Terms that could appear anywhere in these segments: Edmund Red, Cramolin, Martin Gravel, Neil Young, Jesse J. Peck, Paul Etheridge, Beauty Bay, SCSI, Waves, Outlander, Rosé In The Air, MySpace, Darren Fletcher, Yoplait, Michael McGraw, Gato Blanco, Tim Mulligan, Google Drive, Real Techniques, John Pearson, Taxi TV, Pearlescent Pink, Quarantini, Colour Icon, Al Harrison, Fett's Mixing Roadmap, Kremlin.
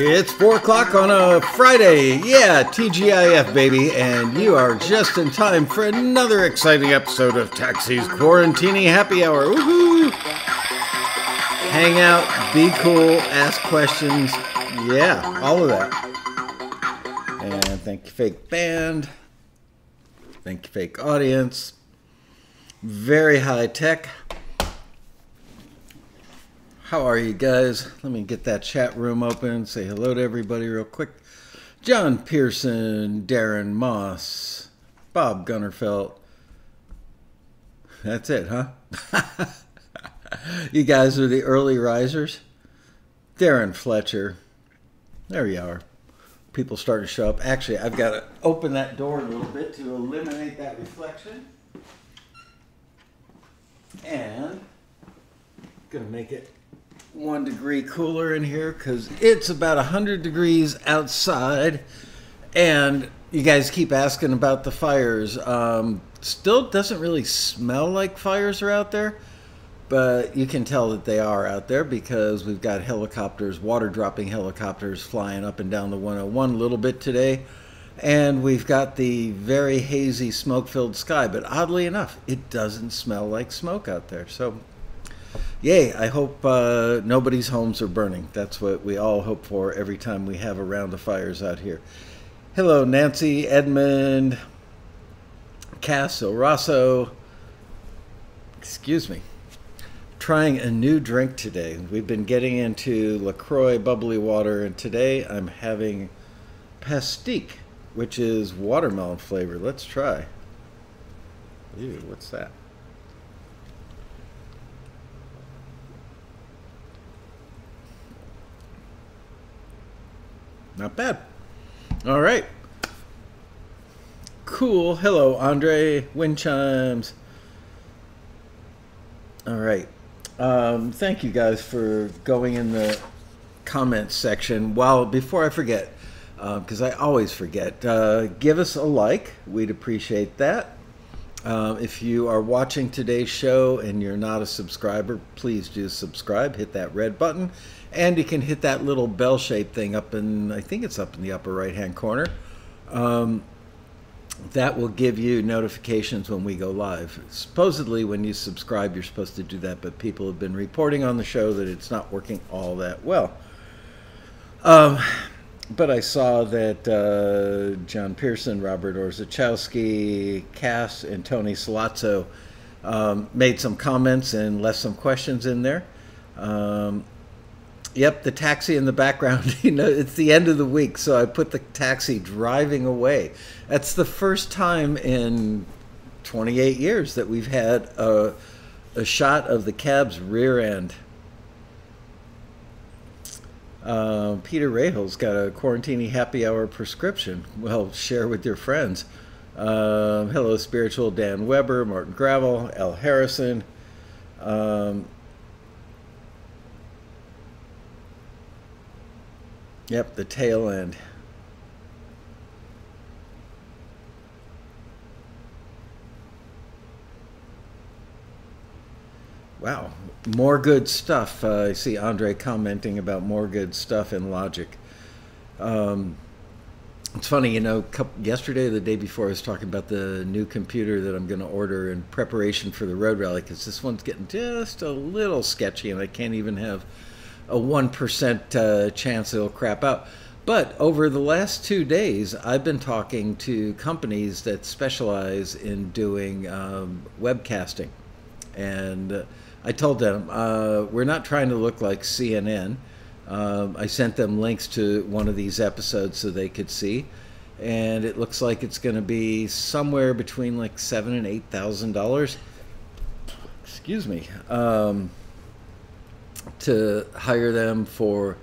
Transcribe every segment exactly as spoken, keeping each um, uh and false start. It's four o'clock on a Friday. Yeah, T G I F, baby. And you are just in time for another exciting episode of Taxi's Quarantini Happy Hour. Woohoo! Hang out, be cool, ask questions. Yeah, all of that. And thank you, fake band. Thank you, fake audience. Very high tech. How are you guys? Let me get that chat room open. Say hello to everybody real quick. John Pearson, Darren Moss, Bob Gunnerfelt. That's it, huh? You guys are the early risers. Darren Fletcher. There you are. People starting to show up. Actually, I've got to open that door a little bit to eliminate that reflection. And going to make it one degree cooler in here because it's about one hundred degrees outside, and you guys keep asking about the fires. Um, still doesn't really smell like fires are out there, but you can tell that they are out there because we've got helicopters, water dropping helicopters flying up and down the one oh one a little bit today, and we've got the very hazy smoke-filled sky, but oddly enough, it doesn't smell like smoke out there. So yay, I hope uh, nobody's homes are burning. That's what we all hope for every time we have a round of fires out here. Hello, Nancy, Edmund, Cass, El Rosso. Excuse me. Trying a new drink today. We've been getting into LaCroix bubbly water, and today I'm having pastique, which is watermelon flavor. Let's try. Ew, what's that? Not bad. All right. Cool. Hello, Andre. Wind chimes. All right. Um, thank you guys for going in the comments section. Well, before I forget, because uh, I always forget, uh, give us a like. We'd appreciate that. Uh, if you are watching today's show and you're not a subscriber, please do subscribe. Hit that red button. And you can hit that little bell-shaped thing up in, I think it's up in the upper right-hand corner. Um, that will give you notifications when we go live. Supposedly, when you subscribe, you're supposed to do that, but people have been reporting on the show that it's not working all that well. Um, but I saw that uh, John Pearson, Robert Orzechowski, Cass, and Tony Salazzo um, made some comments and left some questions in there. Um, Yep, the taxi in the background. You know, it's the end of the week, so I put the taxi driving away. That's the first time in twenty-eight years that we've had a, a shot of the cab's rear end. Uh, Peter Rahill's got a Quarantini Happy Hour prescription. Well, share with your friends. Uh, hello, Spiritual, Dan Weber, Martin Gravel, Al Harrison. Um... Yep, the tail end. Wow, more good stuff. Uh, I see Andre commenting about more good stuff in Logic. Um, it's funny, you know, couple, yesterday or the day before I was talking about the new computer that I'm going to order in preparation for the road rally, because this one's getting just a little sketchy and I can't even have a one percent uh, chance it'll crap out. But over the last two days, I've been talking to companies that specialize in doing um, webcasting. And uh, I told them, uh, we're not trying to look like C N N. Um, I sent them links to one of these episodes so they could see. And it looks like it's going to be somewhere between like seven thousand and eight thousand dollars. Excuse me. Um, to hire them for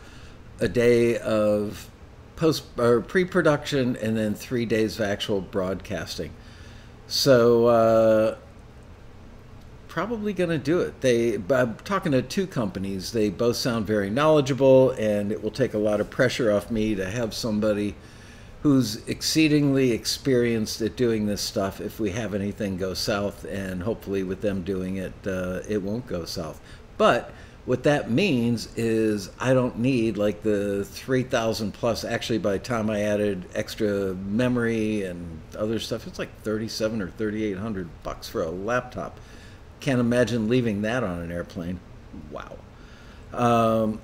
a day of post or pre-production and then three days of actual broadcasting. So uh, probably going to do it. They, I'm talking to two companies. They both sound very knowledgeable, and it will take a lot of pressure off me to have somebody who's exceedingly experienced at doing this stuff if we have anything go south, and hopefully with them doing it, uh, it won't go south. But What that means is I don't need like the three thousand plus. Actually, by the time I added extra memory and other stuff, it's like thirty-seven or thirty-eight hundred bucks for a laptop. Can't imagine leaving that on an airplane. Wow. Um,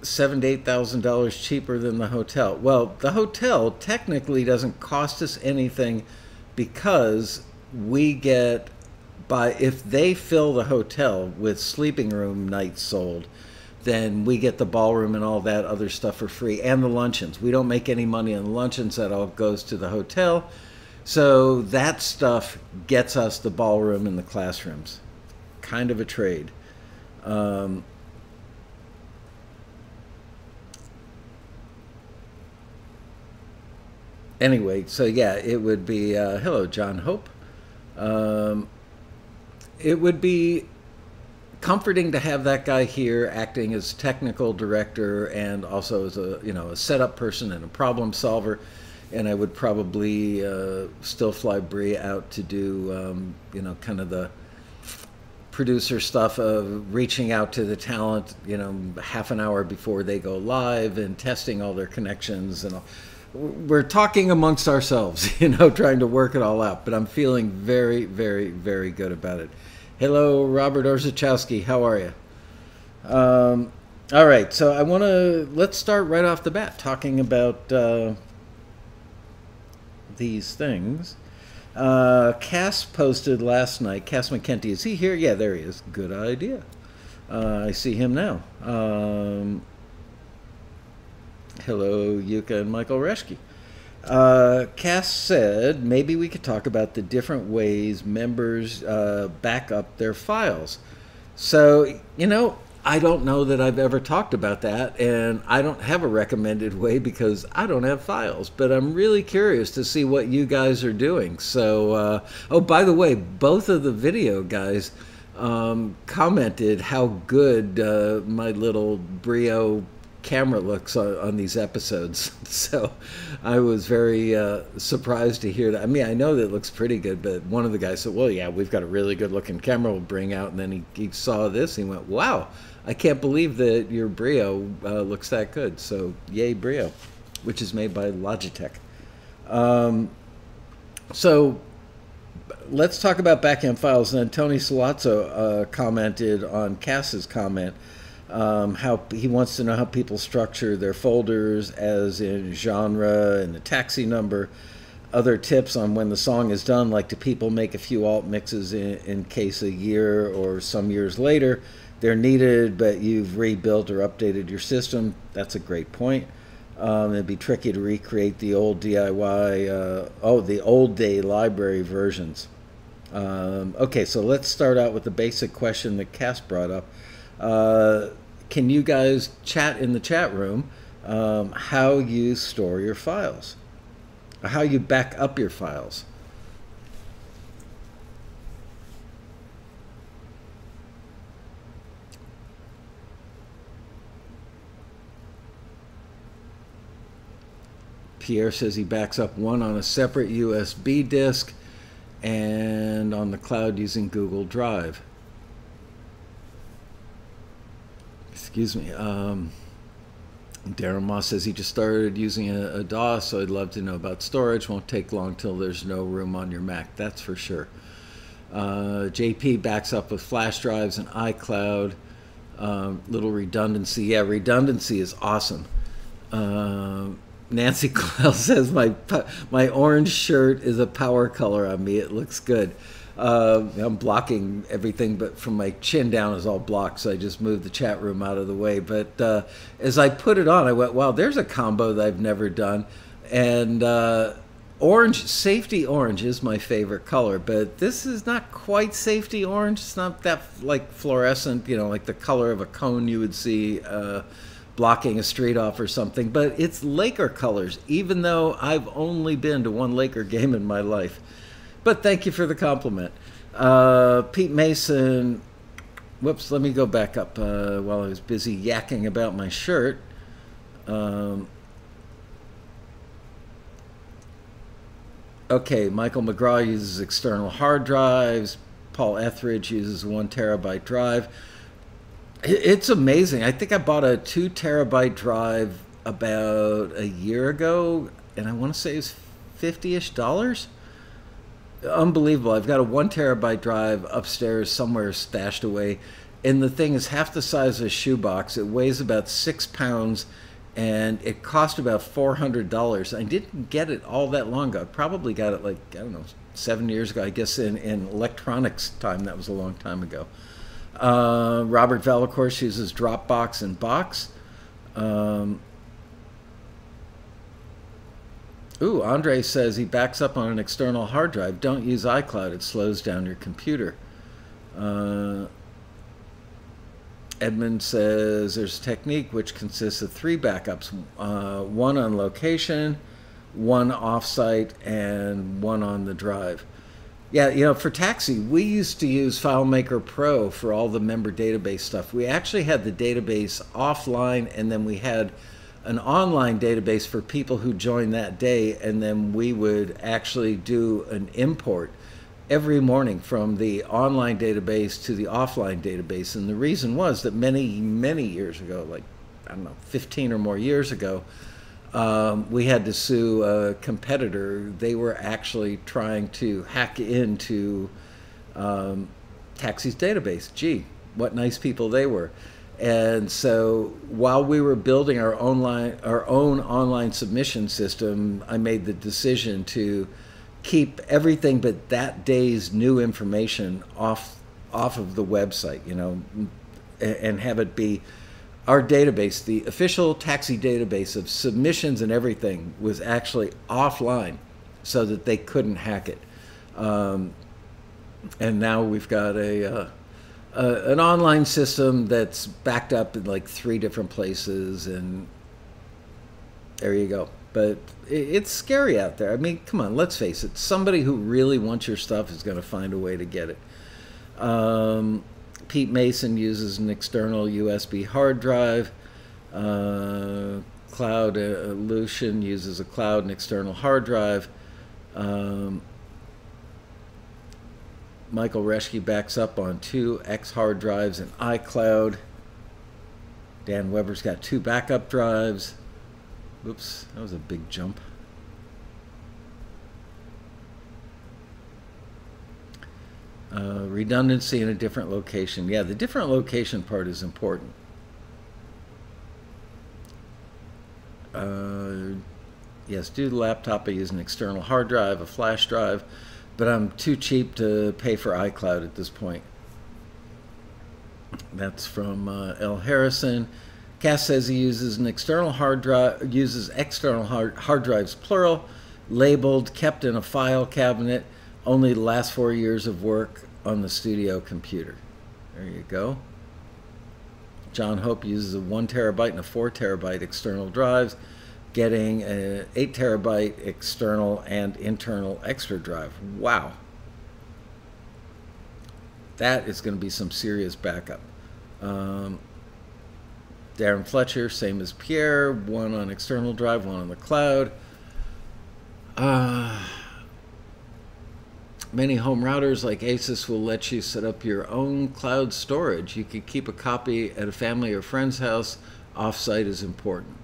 seven to eight thousand dollars cheaper than the hotel. Well, the hotel technically doesn't cost us anything because we get by if they fill the hotel with sleeping room nights sold, then we get the ballroom and all that other stuff for free, and the luncheons. We don't make any money on the luncheons. That all goes to the hotel. So that stuff gets us the ballroom and the classrooms. Kind of a trade. Um, anyway, so yeah, it would be, uh, hello, John Hope. Um, it would be comforting to have that guy here acting as technical director and also as a, you know, a setup person and a problem solver. And I would probably uh, still fly Brie out to do, um, you know, kind of the producer stuff of reaching out to the talent, you know, half an hour before they go live and testing all their connections. And all. We're talking amongst ourselves, you know, trying to work it all out. But I'm feeling very, very, very good about it. Hello, Robert Orzechowski. How are you? Um, all right. So I want to, let's start right off the bat talking about... Uh, these things. Uh, Cass posted last night. Cass McKenty, is he here? Yeah, there he is. Good idea. Uh, I see him now. Um, hello, Yuka and Michael Reschke. Uh, Cass said, maybe we could talk about the different ways members uh, back up their files. So, you know, I don't know that I've ever talked about that, and I don't have a recommended way because I don't have files, but I'm really curious to see what you guys are doing. So, uh, oh, by the way, both of the video guys um, commented how good uh, my little Brio camera looks on, on these episodes. So I was very uh, surprised to hear that. I mean, I know that it looks pretty good, but one of the guys said, well, yeah, we've got a really good looking camera we'll bring out. And then he, he saw this and he went, wow. I can't believe that your Brio uh, looks that good. So, yay Brio, which is made by Logitech. Um, so, let's talk about backend files. And then Tony Salazzo uh, commented on Cass's comment, um, how he wants to know how people structure their folders as in genre and the taxi number. Other tips on when the song is done, like do people make a few alt mixes in, in case a year or some years later they're needed, but you've rebuilt or updated your system. That's a great point. Um, it'd be tricky to recreate the old D I Y, uh, oh, the old day library versions. Um, okay, so let's start out with the basic question that Cass brought up. Uh, can you guys chat in the chat room um, how you store your files? How you back up your files? Pierre says he backs up one on a separate U S B disk and on the cloud using Google Drive. Excuse me. Um, Darren Moss says he just started using a, a DOS, so I'd love to know about storage. Won't take long till there's no room on your Mac, that's for sure. Uh, J P backs up with flash drives and iCloud. Um, little redundancy. Yeah, redundancy is awesome. Um, Nancy Clell says, my my orange shirt is a power color on me. It looks good. Uh, I'm blocking everything, but from my chin down is all blocked, so I just moved the chat room out of the way. But uh, as I put it on, I went, wow, there's a combo that I've never done. And uh, orange, safety orange is my favorite color, but this is not quite safety orange. It's not that, like, fluorescent, you know, like the color of a cone you would see uh, blocking a street off or something, but it's Laker colors, even though I've only been to one Laker game in my life. But thank you for the compliment. Uh, Pete Mason, whoops, let me go back up uh, while I was busy yakking about my shirt. Um, okay, Michael McGraw uses external hard drives. Paul Etheridge uses a one terabyte drive. It's amazing. I think I bought a two terabyte drive about a year ago, and I want to say it was fifty-ish dollars. Unbelievable. I've got a one terabyte drive upstairs somewhere stashed away, and the thing is half the size of a shoebox. It weighs about six pounds, and it cost about four hundred dollars. I didn't get it all that long ago. I probably got it like, I don't know, seven years ago. I guess in, in electronics time, that was a long time ago. Uh, Robert Valacourse uses Dropbox and Box. Um, ooh, Andre says he backs up on an external hard drive. Don't use iCloud. It slows down your computer. Uh, Edmund says there's a technique which consists of three backups, uh, one on location, one offsite, and one on the drive. Yeah, you know, for Taxi, we used to use FileMaker Pro for all the member database stuff. We actually had the database offline, and then we had an online database for people who joined that day, and then we would actually do an import every morning from the online database to the offline database. And the reason was that many, many years ago, like, I don't know, fifteen or more years ago, Um, we had to sue a competitor. They were actually trying to hack into um, Taxi's database. Gee, what nice people they were. And so while we were building our online, our own online submission system, I made the decision to keep everything but that day's new information off, off of the website, you know, and have it be our database, the official Taxi database of submissions and everything, was actually offline so that they couldn't hack it. Um, and now we've got a, uh, a an online system that's backed up in like three different places, and there you go. But it, it's scary out there. I mean, come on, let's face it. Somebody who really wants your stuff is going to find a way to get it. Um, Pete Mason uses an external U S B hard drive. Uh, Cloud uh, Lucian uses a cloud and external hard drive. Um, Michael Reschke backs up on two X hard drives and iCloud. Dan Weber's got two backup drives. Oops, that was a big jump. Uh, redundancy in a different location. Yeah, the different location part is important. Uh, yes, due to the laptop, I use an external hard drive, a flash drive, but I'm too cheap to pay for iCloud at this point. That's from uh, L. Harrison. Cass says he uses an external hard drive, uses external hard, hard drives, plural, labeled, kept in a file cabinet. Only the last four years of work on the studio computer. There you go. John Hope uses a one terabyte and a four terabyte external drives, getting an eight terabyte external and internal extra drive. Wow. That is going to be some serious backup. Um, Darren Fletcher, same as Pierre, one on external drive, one on the cloud. Uh... Many home routers like Asus will let you set up your own cloud storage. You could keep a copy at a family or friend's house. Offsite is important.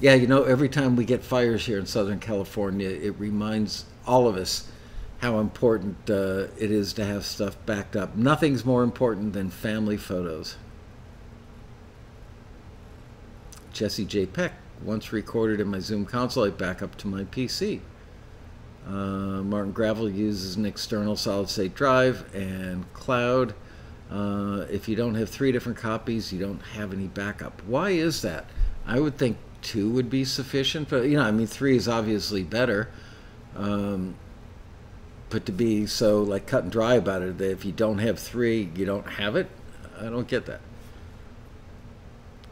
Yeah, you know, every time we get fires here in Southern California, it reminds all of us how important uh, it is to have stuff backed up. Nothing's more important than family photos. Jesse J. Peck, once recorded in my Zoom console, I back up to my P C. Uh, Martin Gravel uses an external solid-state drive and cloud. Uh, if you don't have three different copies, you don't have any backup. Why is that? I would think two would be sufficient, but, you know, I mean, three is obviously better. Um, but to be so, like, cut and dry about it, that if you don't have three, you don't have it? I don't get that.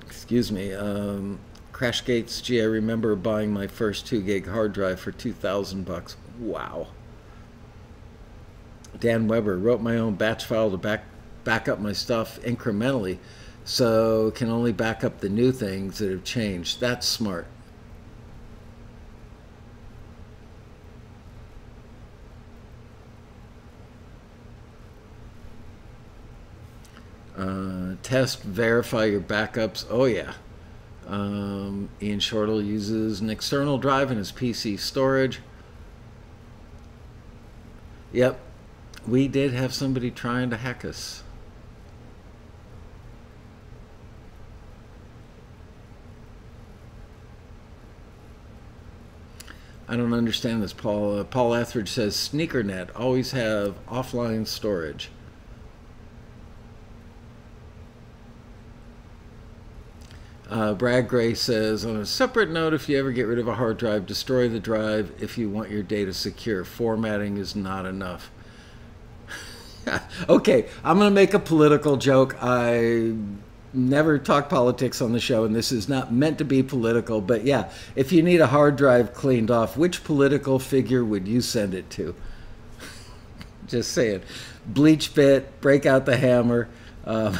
Excuse me. Um... Crashgates, gee, I remember buying my first two gig hard drive for two thousand bucks. Wow. Dan Weber, wrote my own batch file to back, back up my stuff incrementally, so can only back up the new things that have changed. That's smart. test, verify your backups. Oh yeah. Um, Ian Shortle uses an external drive in his P C storage. Yep, we did have somebody trying to hack us. I don't understand this, Paul. Uh, Paul Etheridge says, SneakerNet, always have offline storage. Uh, Brad Gray says, on a separate note, if you ever get rid of a hard drive, destroy the drive if you want your data secure. Formatting is not enough. Okay, I'm going to make a political joke. I never talk politics on the show, and this is not meant to be political. But yeah, if you need a hard drive cleaned off, which political figure would you send it to? Just saying. Bleach bit, break out the hammer. Um,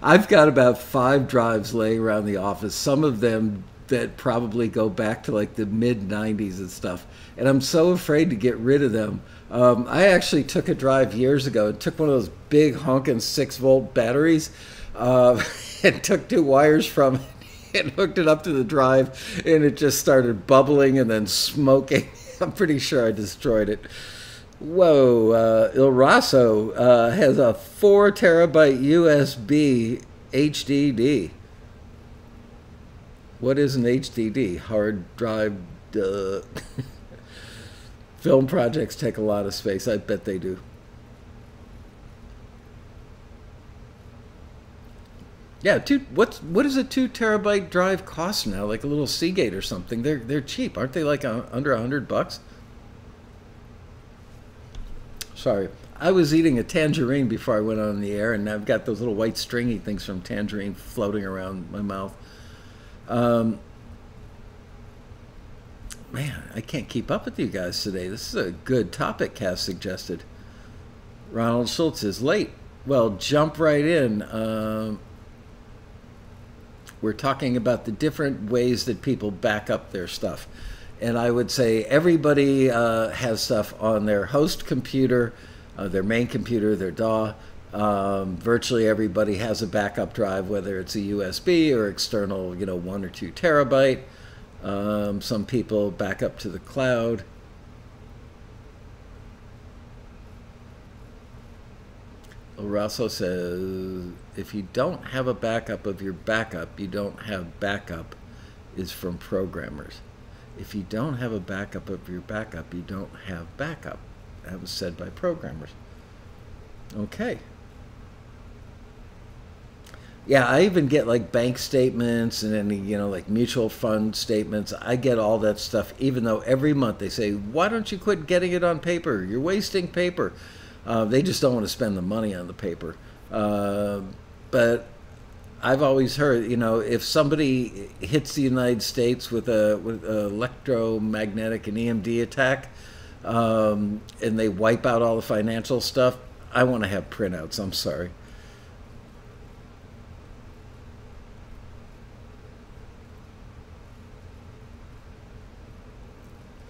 I've got about five drives laying around the office, some of them that probably go back to like the mid nineties and stuff. And I'm so afraid to get rid of them. Um, I actually took a drive years ago and took one of those big honking six volt batteries uh, and took two wires from it and hooked it up to the drive, and it just started bubbling and then smoking. I'm pretty sure I destroyed it. Whoa, uh, Il Rosso uh, has a four terabyte U S B H D D. What is an H D D? Hard drive. Duh. Film projects take a lot of space. I bet they do. Yeah, two, what's, what does a two terabyte drive cost now? Like a little Seagate or something. They're, they're cheap. Aren't they like a, under a hundred bucks? Sorry, I was eating a tangerine before I went on the air, and I've got those little white stringy things from tangerine floating around my mouth. Um, man, I can't keep up with you guys today. This is a good topic Cass suggested. Ronald Schultz is late. Well, jump right in. Um, we're talking about the different ways that people back up their stuff. And I would say everybody uh, has stuff on their host computer, uh, their main computer, their D A W. Um, virtually everybody has a backup drive, whether it's a U S B or external, you know, one or two terabyte. Um, some people back up to the cloud. El Rosso says, if you don't have a backup of your backup, you don't have backup is from programmers. If you don't have a backup of your backup, you don't have backup. That was said by programmers. Okay. Yeah, I even get like bank statements and any, you know, like mutual fund statements. I get all that stuff, even though every month they say, why don't you quit getting it on paper? You're wasting paper. Uh, they just don't want to spend the money on the paper. Uh, but I've always heard, you know, if somebody hits the United States with a with an electromagnetic and E M D attack, um, and they wipe out all the financial stuff, I want to have printouts. I'm sorry.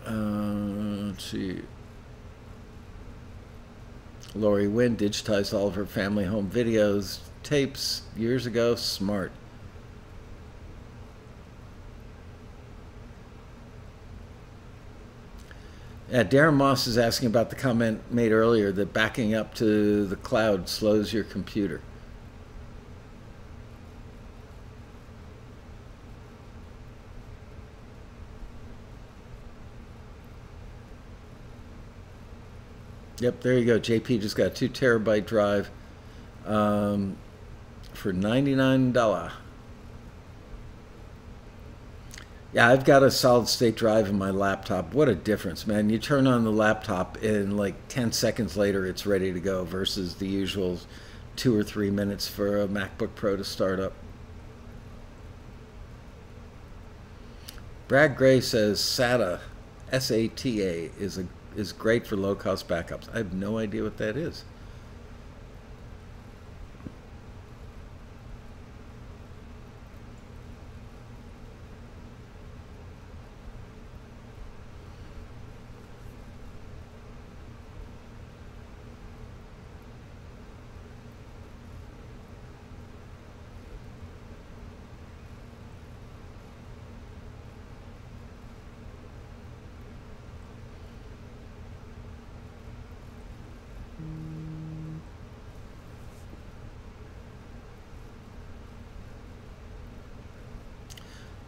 Uh, let's see. Lori Wynn digitized all of her family home videos. Tapes years ago. Smart. Yeah, Darren Moss is asking about the comment made earlier that backing up to the cloud slows your computer. Yep, there you go. J P just got a two terabyte drive. Um, for ninety-nine dollars. Yeah, I've got a solid state drive in my laptop. What a difference, man. You turn on the laptop and like ten seconds later it's ready to go versus the usual two or three minutes for a MacBook Pro to start up. Brad Gray says SATA, S A T A, is, a, is great for low-cost backups. I have no idea what that is.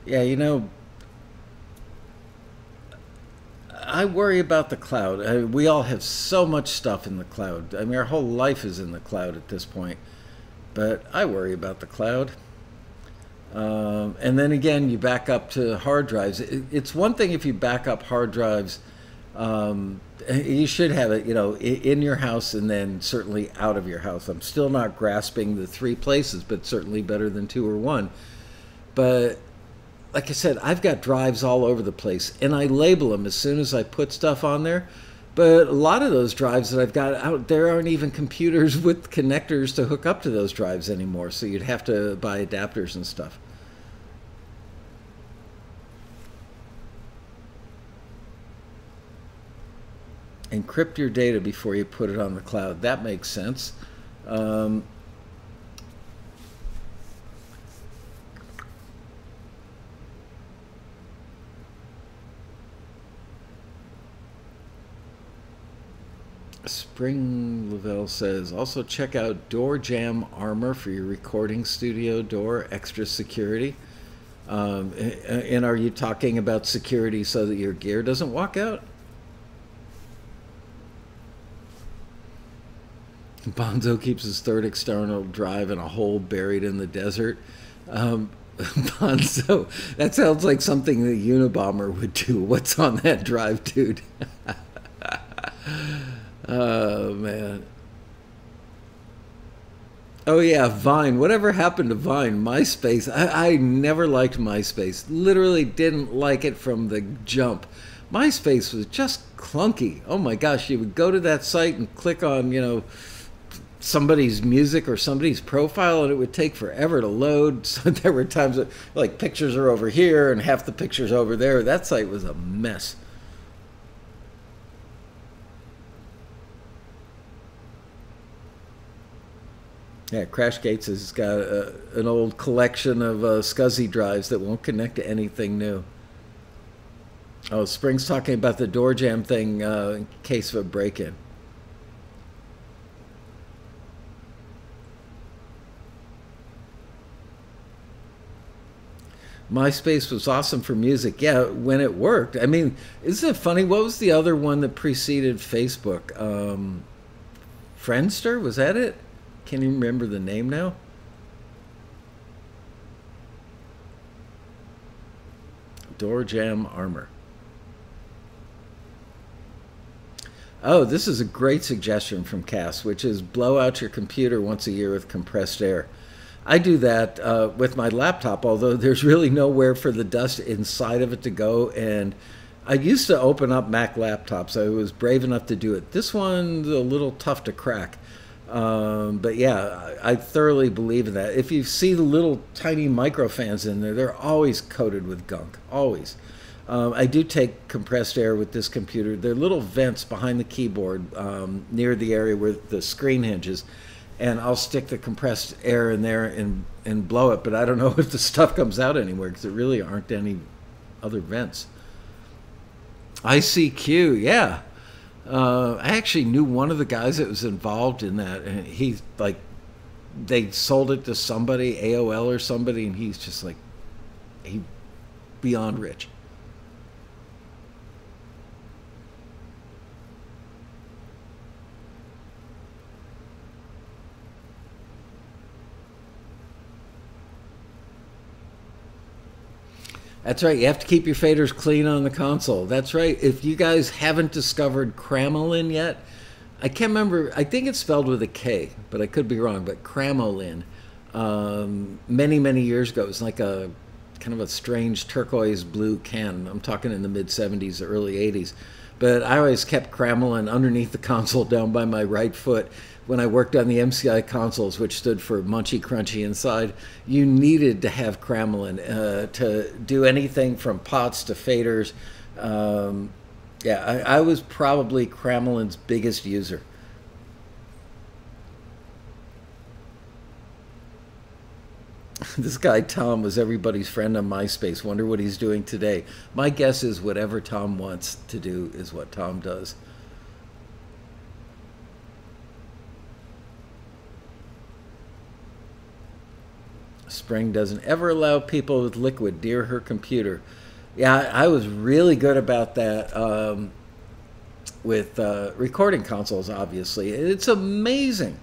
Yeah, you know, I worry about the cloud. I, we all have so much stuff in the cloud. I mean, our whole life is in the cloud at this point. But I worry about the cloud. Um, and then again, you back up to hard drives. It, it's one thing if you back up hard drives. Um, you should have it, you know, in your house and then certainly out of your house. I'm still not grasping the three places, but certainly better than two or one. But like I said, I've got drives all over the place, and I label them as soon as I put stuff on there. But a lot of those drives that I've got out there aren't even computers with connectors to hook up to those drives anymore, so you'd have to buy adapters and stuff. Encrypt your data before you put it on the cloud. That makes sense. Um, Spring Lavelle says, also check out Door Jam Armor for your recording studio door, extra security. Um, and are you talking about security so that your gear doesn't walk out? Bonzo keeps his third external drive in a hole buried in the desert. Um, Bonzo, that sounds like something the Unabomber would do. What's on that drive, dude? Oh, man. Oh, yeah, Vine. Whatever happened to Vine? MySpace. I, I never liked MySpace. Literally didn't like it from the jump. MySpace was just clunky. Oh, my gosh. You would go to that site and click on, you know, somebody's music or somebody's profile, and it would take forever to load. So there were times that, like, pictures are over here and half the pictures over there. That site was a mess. Yeah, Crashgates has got a, an old collection of uh, S C S I drives that won't connect to anything new. Oh, Spring's talking about the door jam thing uh, in case of a break-in. MySpace was awesome for music. Yeah, when it worked. I mean, isn't it funny? What was the other one that preceded Facebook? Um, Friendster? Was that it? Can't even remember the name now. Door Jam Armor. Oh, this is a great suggestion from Cass, which is blow out your computer once a year with compressed air. I do that uh, with my laptop, although there's really nowhere for the dust inside of it to go. And I used to open up Mac laptops. I was brave enough to do it. This one's a little tough to crack. Um, but yeah, I thoroughly believe in that. If you see the little tiny microfans in there, they're always coated with gunk, always. Um, I do take compressed air with this computer. There are little vents behind the keyboard um, near the area where the screen hinges. And I'll stick the compressed air in there and, and blow it. But I don't know if the stuff comes out anywhere because there really aren't any other vents. I C Q, yeah. Uh, I actually knew one of the guys that was involved in that. And he, like, they sold it to somebody, A O L or somebody. And he's just like, he beyond rich. That's right. You have to keep your faders clean on the console. That's right. If you guys haven't discovered Cramolin yet, I can't remember. I think it's spelled with a K, but I could be wrong. But Cramolin, um, many, many years ago, it was like a kind of a strange turquoise blue can. I'm talking in the mid seventies, early eighties. But I always kept Cramolin underneath the console down by my right foot. When I worked on the M C I consoles, which stood for Munchy Crunchy Inside, you needed to have Kremlin uh, to do anything from pots to faders. Um, yeah, I, I was probably Kremlin's biggest user. This guy Tom was everybody's friend on MySpace. Wonder what he's doing today. My guess is whatever Tom wants to do is what Tom does. Spring doesn't ever allow people with Liquid near her computer. Yeah, I was really good about that um, with uh, recording consoles, obviously. It's amazing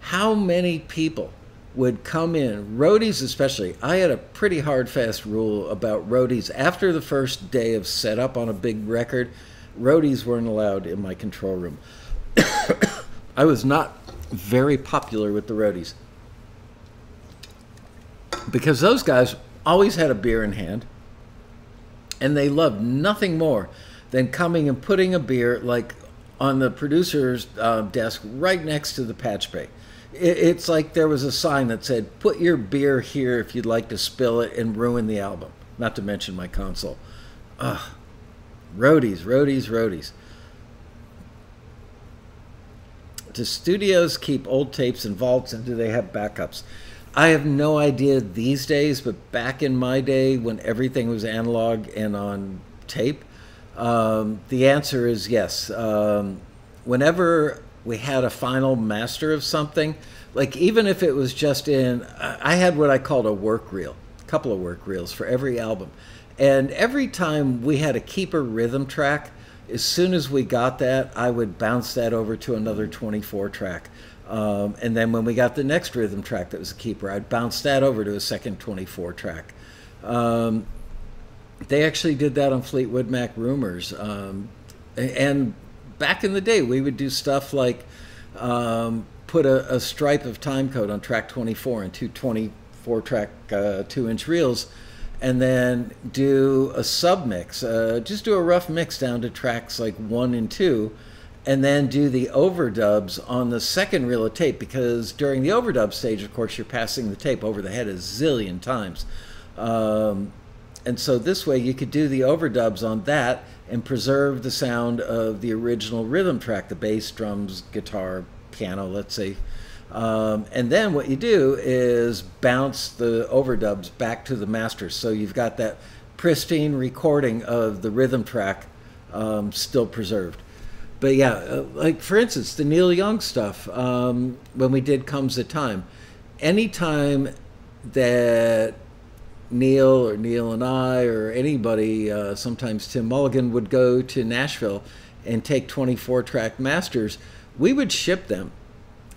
how many people would come in, roadies especially. I had a pretty hard, fast rule about roadies. After the first day of setup on a big record, roadies weren't allowed in my control room. I was not very popular with the roadies because those guys always had a beer in hand, and they loved nothing more than coming and putting a beer like on the producer's uh, desk right next to the patch bay. It, it's like there was a sign that said, put your beer here if you'd like to spill it and ruin the album, not to mention my console. Ugh. Roadies, roadies, roadies. Do studios keep old tapes in vaults, and do they have backups? I have no idea these days, but back in my day when everything was analog and on tape, um, the answer is yes. Um, whenever we had a final master of something, like even if it was just in, I had what I called a work reel, a couple of work reels for every album. And every time we had a keeper rhythm track, as soon as we got that, I would bounce that over to another twenty-four track. Um, and then when we got the next rhythm track that was a keeper, I'd bounce that over to a second twenty-four track. Um, they actually did that on Fleetwood Mac Rumors. Um, and back in the day, we would do stuff like um, put a, a stripe of time code on track twenty-four and two twenty-four track uh, two inch reels, and then do a submix, uh, just do a rough mix down to tracks like one and two, and then do the overdubs on the second reel of tape, because during the overdub stage, of course, you're passing the tape over the head a zillion times. Um, and so this way you could do the overdubs on that and preserve the sound of the original rhythm track, the bass, drums, guitar, piano, let's say. Um, and then what you do is bounce the overdubs back to the master. So you've got that pristine recording of the rhythm track um, still preserved. But yeah, like for instance, the Neil Young stuff, um, when we did Comes the Time, any time that Neil or Neil and I or anybody, uh, sometimes Tim Mulligan, would go to Nashville and take twenty-four track masters, we would ship them.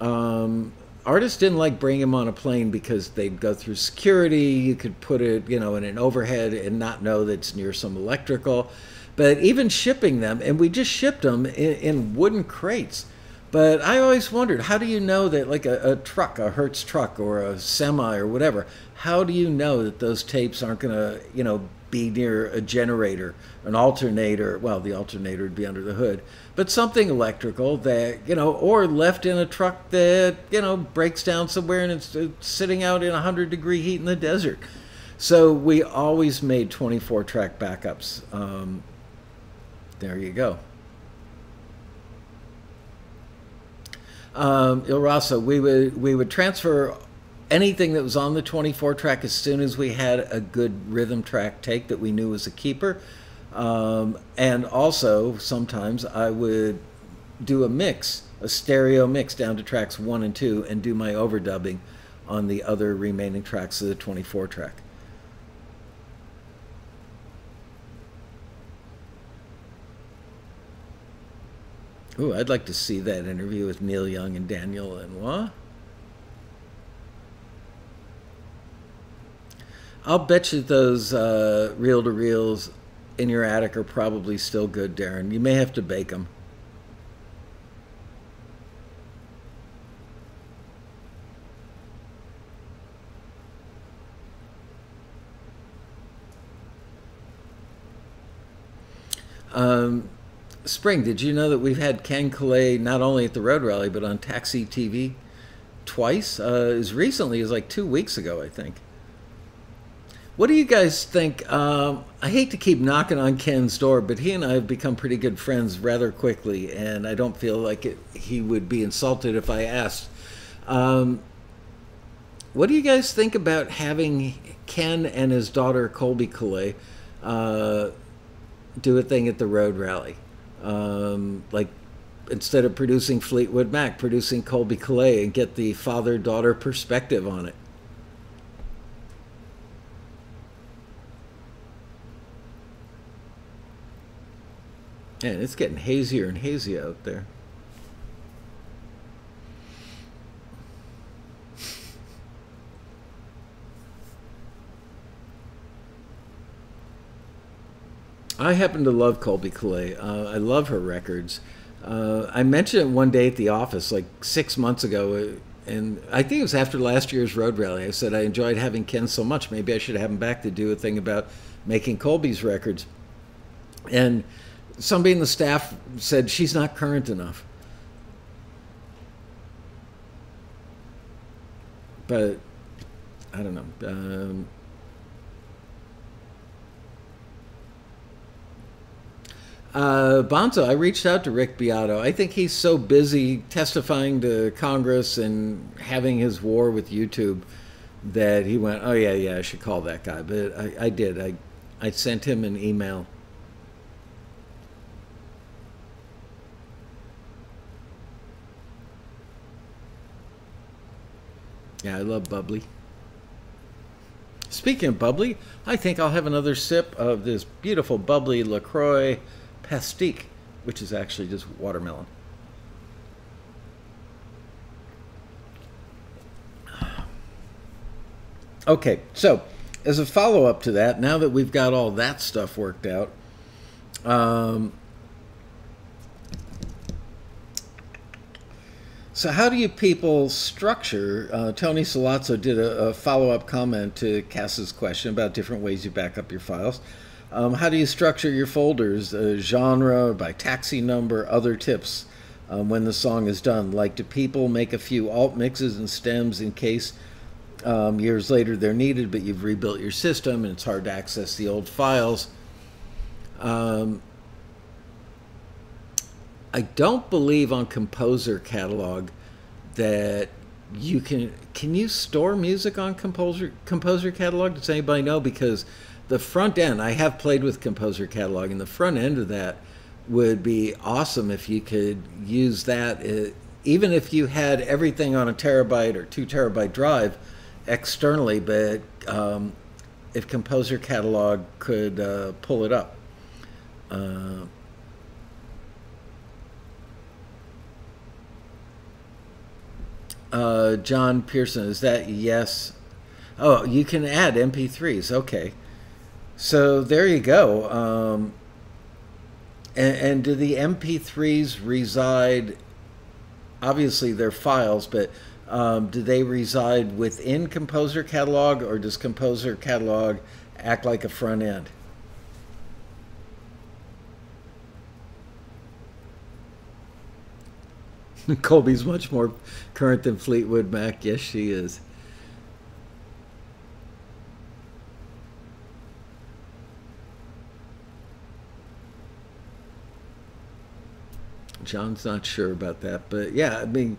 Um, artists didn't like bringing them on a plane because they'd go through security. You could put it, you know, in an overhead and not know that it's near some electrical. But even shipping them, and we just shipped them in, in wooden crates. But I always wondered, how do you know that, like a, a truck, a Hertz truck or a semi or whatever, how do you know that those tapes aren't going to, you know, be near a generator, an alternator? Well, the alternator would be under the hood, but something electrical that, you know, or left in a truck that, you know, breaks down somewhere and it's sitting out in one hundred degree heat in the desert. So we always made twenty-four track backups. Um, there you go. Um, Il Rosso, we would, we would transfer anything that was on the twenty-four track as soon as we had a good rhythm track take that we knew was a keeper. Um, and also, sometimes I would do a mix, a stereo mix down to tracks one and two, and do my overdubbing on the other remaining tracks of the twenty-four track. Ooh, I'd like to see that interview with Neil Young and Daniel Lanois. I'll bet you those uh, reel-to-reels in your attic are probably still good, Darren. You may have to bake them. Um, Spring, did you know that we've had Ken Caillat not only at the Road Rally, but on Taxi T V twice? Uh, as recently as like two weeks ago, I think. What do you guys think? Um, I hate to keep knocking on Ken's door, but he and I have become pretty good friends rather quickly, and I don't feel like it, he would be insulted if I asked. Um, what do you guys think about having Ken and his daughter, Colbie Caillat, uh, do a thing at the Road Rally? Um, like, instead of producing Fleetwood Mac, producing Colbie Caillat, and get the father-daughter perspective on it. And it's getting hazier and hazier out there. I happen to love Colbie Caillat. Uh, I love her records. Uh, I mentioned it one day at the office, like six months ago, and I think it was after last year's road rally. I said I enjoyed having Ken so much. Maybe I should have him back to do a thing about making Colbie's records. And somebody in the staff said she's not current enough. But I don't know. Um, Uh, Bonzo, I reached out to Rick Beato. I think he's so busy testifying to Congress and having his war with YouTube that he went, oh, yeah, yeah, I should call that guy. But I, I did. I, I sent him an email. Yeah, I love bubbly. Speaking of bubbly, I think I'll have another sip of this beautiful bubbly LaCroix Pastique, which is actually just watermelon. Okay, so as a follow-up to that, now that we've got all that stuff worked out, um, so how do you people structure? Uh, Tony Salazzo did a, a follow-up comment to Cass's question about different ways you back up your files. Um, how do you structure your folders, uh, genre, by taxi number, other tips um, when the song is done? Like, do people make a few alt mixes and stems in case um, years later they're needed, but you've rebuilt your system and it's hard to access the old files? Um, I don't believe on Composer Catalog that you can... Can you store music on Composer, Composer Catalog? Does anybody know? Because... the front end, I have played with Composer Catalog, and the front end of that would be awesome if you could use that. It, even if you had everything on a terabyte or two terabyte drive externally, but um, if Composer Catalog could uh, pull it up. Uh, uh, John Pearson, is that yes? Oh, you can add M P threes, okay. So there you go. Um, and, and do the M P threes reside, obviously they're files, but um, do they reside within Composer Catalog, or does Composer Catalog act like a front end? Colbie's much more current than Fleetwood Mac. Yes, she is. John's not sure about that, but yeah, I mean,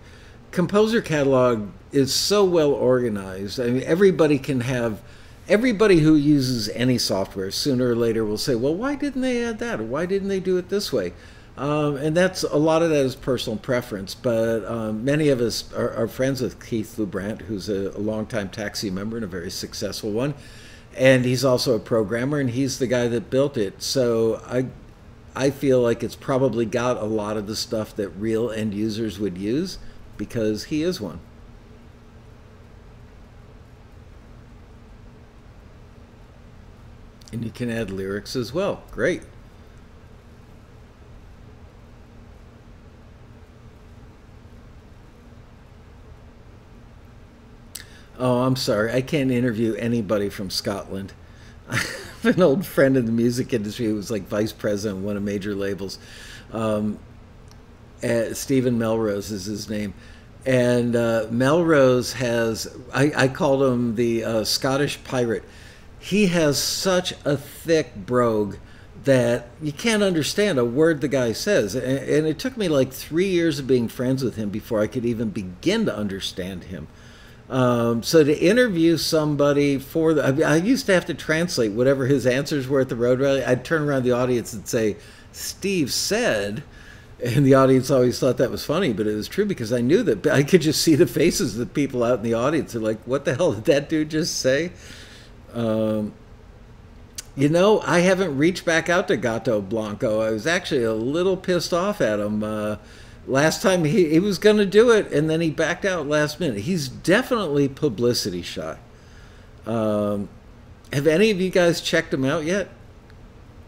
Composer Catalog is so well organized. I mean, everybody can have, everybody who uses any software sooner or later will say, well, why didn't they add that? Or why didn't they do it this way? Um, and that's, a lot of that is personal preference, but um, many of us are, are friends with Keith Lubrant, who's a, a longtime Taxi member and a very successful one. And he's also a programmer, and he's the guy that built it. So I I feel like it's probably got a lot of the stuff that real end users would use, because he is one. And you can add lyrics as well. Great. Oh, I'm sorry. I can't interview anybody from Scotland. An old friend in the music industry who was like vice president of one of major labels. Um, uh, Stephen Melrose is his name. And uh, Melrose has, I, I called him the uh, Scottish pirate. He has such a thick brogue that you can't understand a word the guy says. And, and it took me like three years of being friends with him before I could even begin to understand him. Um, so to interview somebody for the, I, mean, I used to have to translate whatever his answers were at the road rally. I'd turn around the audience and say, Steve said, and the audience always thought that was funny, but it was true because I knew that. I could just see the faces of the people out in the audience. They're like, what the hell did that dude just say? Um, You know, I haven't reached back out to Gato Blanco. I was actually a little pissed off at him. Uh, last time he, he was going to do it, and then he backed out last minute. He's definitely publicity shy. Um, have any of you guys checked him out yet?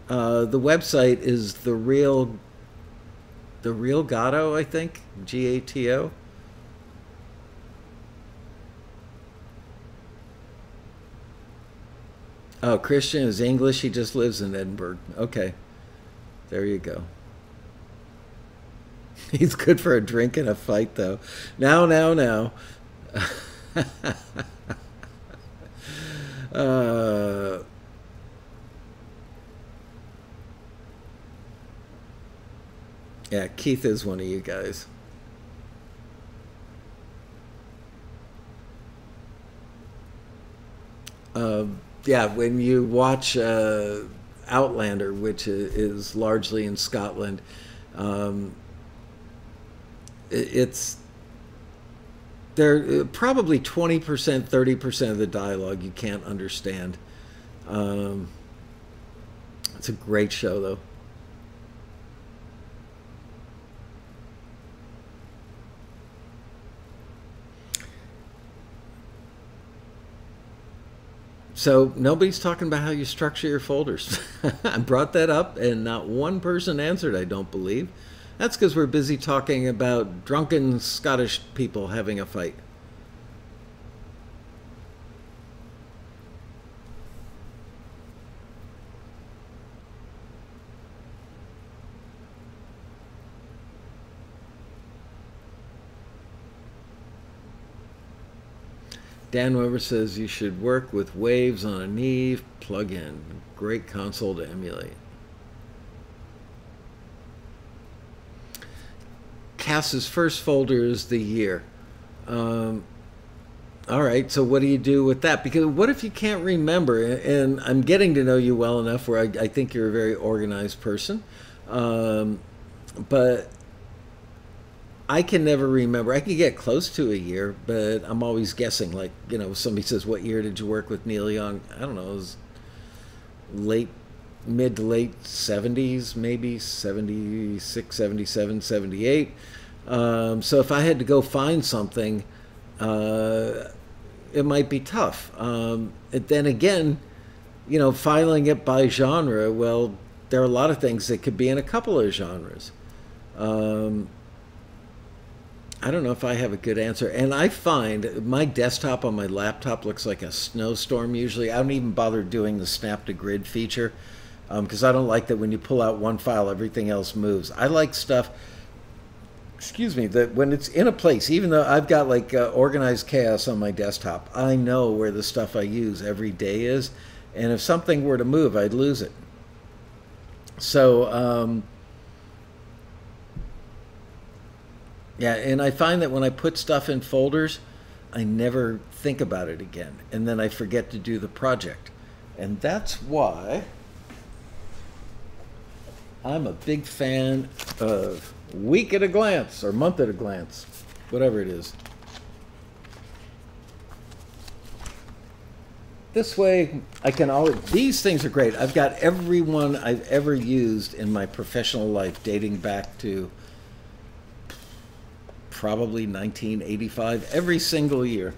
Uh, the website is the real, the real Gato, I think, G A T O. Oh, Christian is English. He just lives in Edinburgh. Okay. There you go. He's good for a drink and a fight, though. Now, now, now. uh, yeah, Keith is one of you guys. Um... Yeah, when you watch uh, Outlander, which is largely in Scotland, um, it's there probably twenty percent, thirty percent of the dialogue you can't understand. Um, it's a great show, though. So nobody's talking about how you structure your folders. I brought that up and not one person answered, I don't believe. That's because we're busy talking about drunken Scottish people having a fight. Dan Weber says you should work with Waves on an Eve plug-in. Great console to emulate. Cass's first folder is the year. Um, all right, so what do you do with that? Because what if you can't remember? And I'm getting to know you well enough where I, I think you're a very organized person. Um, but... I can never remember. I can get close to a year, but I'm always guessing. Like, you know, somebody says, what year did you work with Neil Young? I don't know. It was late, mid to late seventies, maybe seventy-six, seventy-seven, seventy-eight. Um, so if I had to go find something, uh, it might be tough. Um, and then again, you know, filing it by genre, well, there are a lot of things that could be in a couple of genres. Um, I don't know if I have a good answer. And I find my desktop on my laptop looks like a snowstorm usually. I don't even bother doing the snap to grid feature because um, I don't like that when you pull out one file, everything else moves. I like stuff, excuse me, that when it's in a place, even though I've got like uh, organized chaos on my desktop, I know where the stuff I use every day is. And if something were to move, I'd lose it. So, um, yeah, and I find that when I put stuff in folders, I never think about it again. And then I forget to do the project. And that's why I'm a big fan of Week at a Glance or Month at a Glance, whatever it is. This way, I can always, these things are great. I've got everyone I've ever used in my professional life dating back to probably nineteen eighty-five, every single year.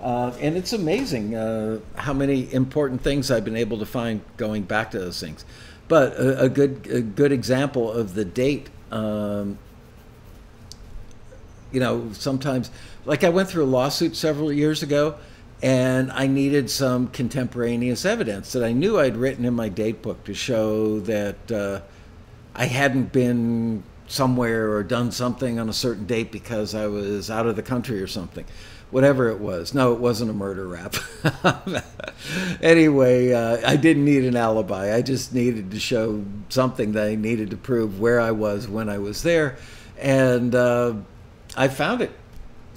Uh, and it's amazing uh, how many important things I've been able to find going back to those things. But a, a, good, a good example of the date, um, you know, sometimes, like I went through a lawsuit several years ago, and I needed some contemporaneous evidence that I knew I'd written in my date book to show that uh, I hadn't been somewhere or done something on a certain date because I was out of the country or something, whatever it was. No, it wasn't a murder rap. Anyway, uh, I didn't need an alibi. I just needed to show something that I needed to prove where I was when I was there. And uh, I found it.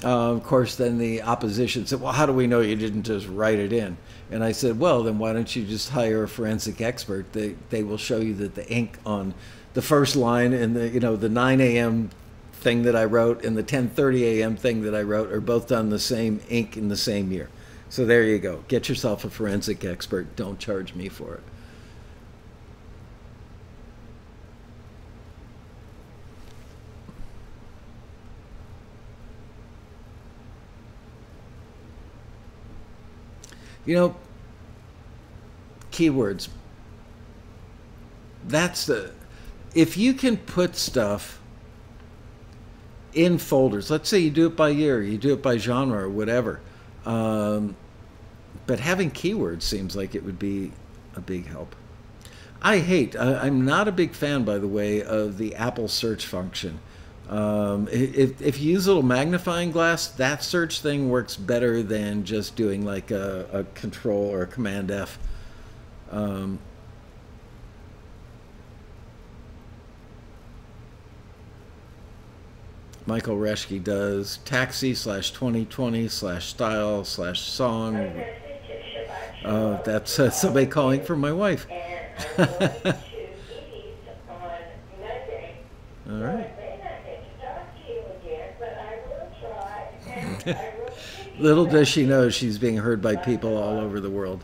Uh, of course, then the opposition said, well, how do we know you didn't just write it in? And I said, well, then why don't you just hire a forensic expert? They, they will show you that the ink on the first line and the, you know, the nine A M thing that I wrote and the ten thirty A M thing that I wrote are both done the same ink in the same year. So there you go. Get yourself a forensic expert. Don't charge me for it. You know, keywords. That's the, if you can put stuff in folders, let's say you do it by year, you do it by genre or whatever, um, but having keywords seems like it would be a big help. I hate, I, I'm not a big fan, by the way, of the Apple search function. Um, if, if you use a little magnifying glass, that search thing works better than just doing like a, a control or a command F. Um, Michael Reschke does taxi slash twenty twenty slash style slash song. Uh, that's uh, somebody calling for my wife. All right. Little does she know she's being heard by people all over the world.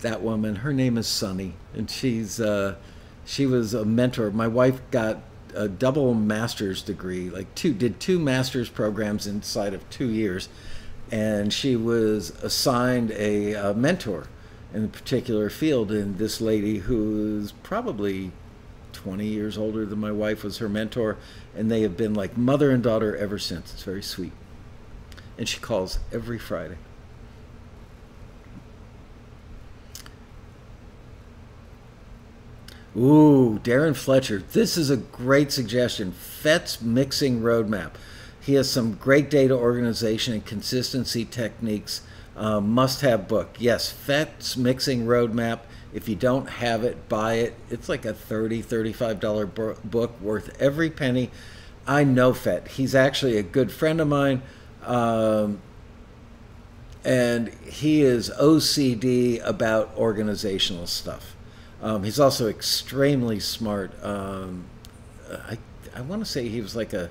That woman, her name is Sunny, and she's uh, she was a mentor. My wife got a double master's degree, like two did two master's programs inside of two years, and she was assigned a, a mentor in a particular field. And this lady, who's probably twenty years older than my wife, was her mentor, and they have been like mother and daughter ever since. It's very sweet. And she calls every Friday. Ooh, Darren Fletcher. This is a great suggestion. Fett's Mixing Roadmap. He has some great data organization and consistency techniques. Uh, must-have book. Yes, Fett's Mixing Roadmap. If you don't have it, buy it. It's like a thirty, thirty-five dollar book worth every penny. I know Fett. He's actually a good friend of mine. Um, and he is O C D about organizational stuff. Um, he's also extremely smart. Um, I, I want to say he was like a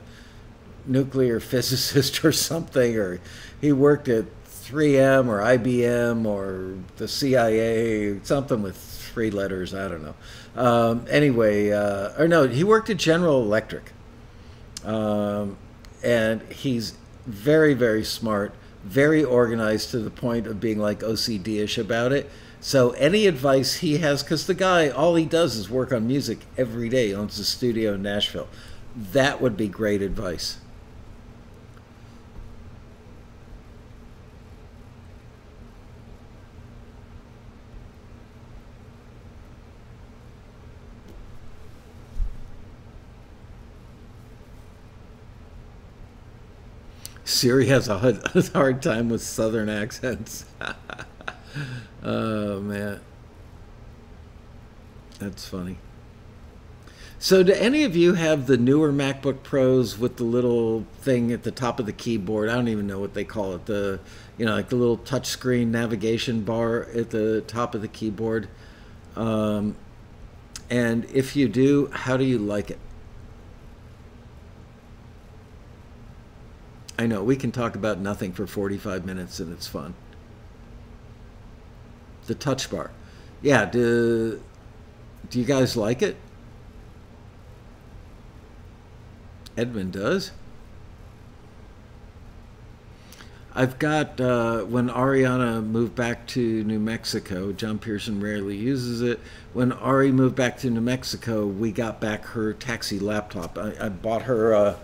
nuclear physicist or something, or he worked at three M or I B M or the C I A, something with three letters, I don't know. Um, anyway, uh, or no, he worked at General Electric. Um, and he's very, very smart, very organized to the point of being like O C D-ish about it. So any advice he has, because the guy, all he does is work on music every day. He owns a studio in Nashville. That would be great advice. Siri has a hard time with Southern accents. Oh, man. That's funny. So do any of you have the newer MacBook Pros with the little thing at the top of the keyboard? I don't even know what they call it. The, you know, like the little touchscreen navigation bar at the top of the keyboard. Um, and if you do, how do you like it? I know, we can talk about nothing for forty-five minutes and it's fun. The touch bar. Yeah, do, do you guys like it? Edmund does. I've got, uh, when Ariana moved back to New Mexico, John Pearson rarely uses it. When Ari moved back to New Mexico, we got back her taxi laptop. I, I bought her, uh,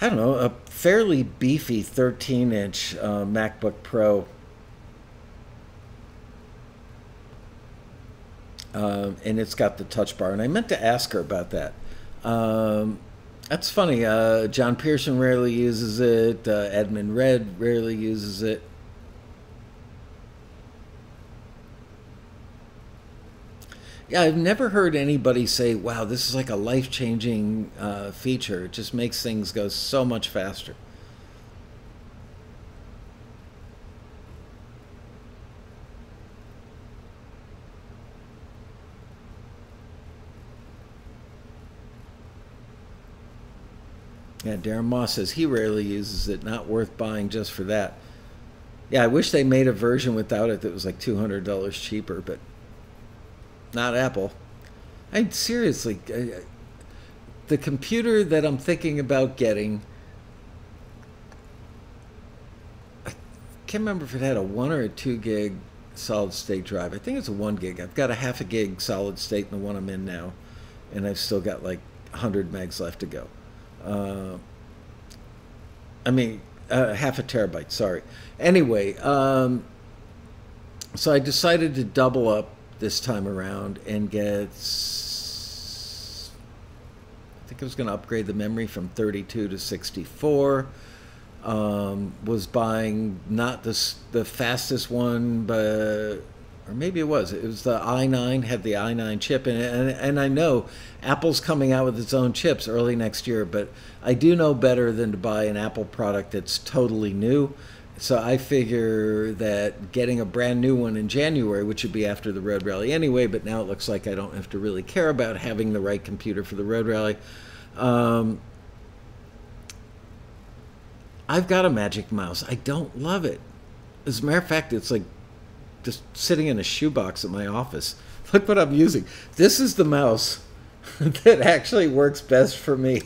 I don't know, a fairly beefy thirteen inch uh, MacBook Pro. Um, and it's got the touch bar, and I meant to ask her about that. Um, that's funny. Uh, John Pearson rarely uses it. Uh, Edmund Red rarely uses it. Yeah, I've never heard anybody say, wow, this is like a life-changing uh, feature. It just makes things go so much faster. Yeah, Darren Moss says he rarely uses it. Not worth buying just for that. Yeah, I wish they made a version without it that was like two hundred dollars cheaper, but not Apple. I seriously, I, the computer that I'm thinking about getting, I can't remember if it had a one or a two gig solid state drive. I think it's a one gig. I've got a half a gig solid state in the one I'm in now, and I've still got like one hundred megs left to go. Uh, I mean, uh, half a terabyte, sorry. Anyway, um, so I decided to double up this time around and get, I think I was going to upgrade the memory from thirty-two to sixty-four. Um, was buying not the, the fastest one, but, or maybe it was. It was the i nine, had the i nine chip in it. And, and I know Apple's coming out with its own chips early next year, but I do know better than to buy an Apple product that's totally new. So I figure that getting a brand new one in January, which would be after the Road Rally anyway, but now it looks like I don't have to really care about having the right computer for the Road Rally. Um, I've got a Magic Mouse. I don't love it. As a matter of fact, it's like just sitting in a shoebox at my office. Look what I'm using. This is the mouse that actually works best for me.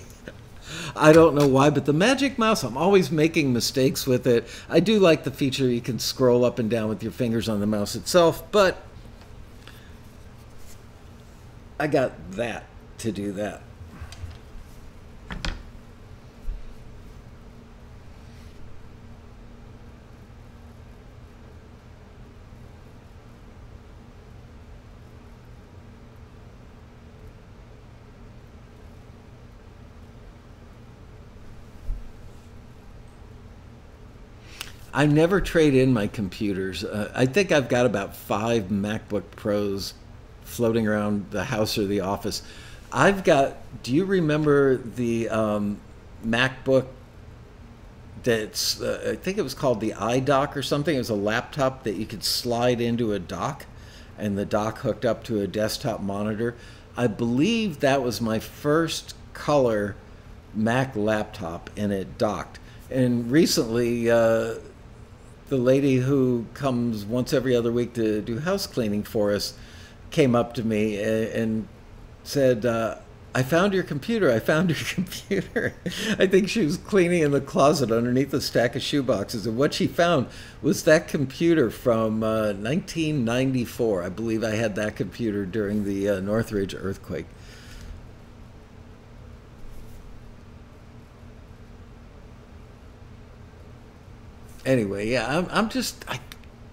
I don't know why, but the Magic Mouse, I'm always making mistakes with it. I do like the feature you can scroll up and down with your fingers on the mouse itself, but I got that to do that. I never trade in my computers. Uh, I think I've got about five MacBook Pros floating around the house or the office. I've got, do you remember the um, MacBook that's, uh, I think it was called the iDock or something. It was a laptop that you could slide into a dock and the dock hooked up to a desktop monitor. I believe that was my first color Mac laptop and it docked. And recently, uh, the lady who comes once every other week to do house cleaning for us came up to me and said, uh, I found your computer. I found your computer. I think she was cleaning in the closet underneath a stack of shoeboxes. And what she found was that computer from uh, nineteen ninety-four. I believe I had that computer during the uh, Northridge earthquake. Anyway, yeah, I'm, I'm just I,